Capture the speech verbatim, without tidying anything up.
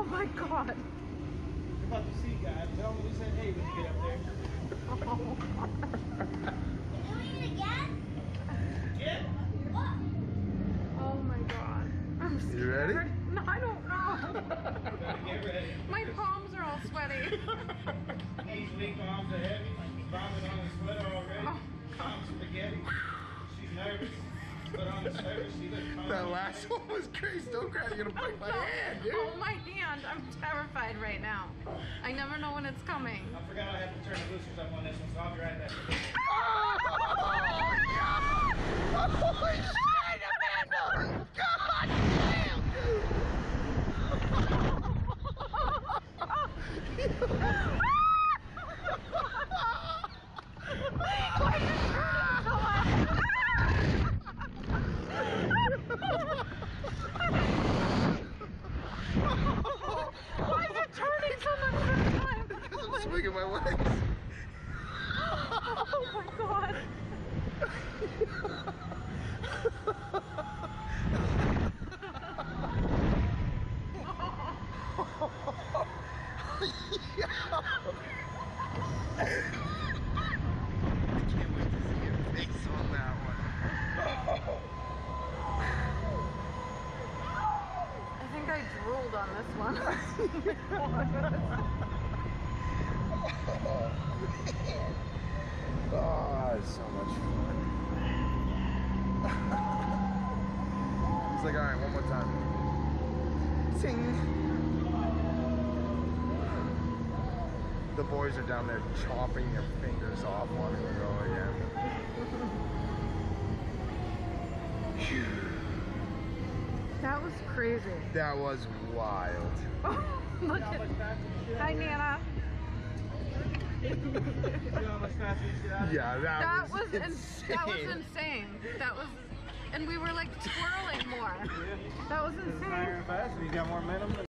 Oh my God. You're about to see, guys. Tell me we said hey when you get up there. Oh. Doing it again? Again? Oh my God. I'm scared. You ready? No, I don't know. Get ready. My palms are all sweaty. These lean palms are heavy. Vomit on the sweater already. Oh. Palms spaghetti. She's nervous. But on the surface, she looks calm. That last one was crazy. Don't cry. You're going to break my hand, dude. Oh, my hand. I'm terrified right now. I never know when it's coming. I forgot I have to turn the boosters up on this one, so I'll be right back. Oh, God. Holy shit, Amanda. God damn. Why did you hurt so much? Why is it turning so much this time? Because I'm swinging my legs. Oh my God. I can't wait to see your face on that one. I drooled on this one. Oh, oh, it's so much fun. It's like, all right, one more time. Sing. The boys are down there chopping their fingers off wanting to go again. Phew. That was crazy. That was wild. Oh, look at it. Hi, Nana. Yeah, that, that was, was insane. That was insane. That was, and we were like twirling more. That was insane. He's got more momentum.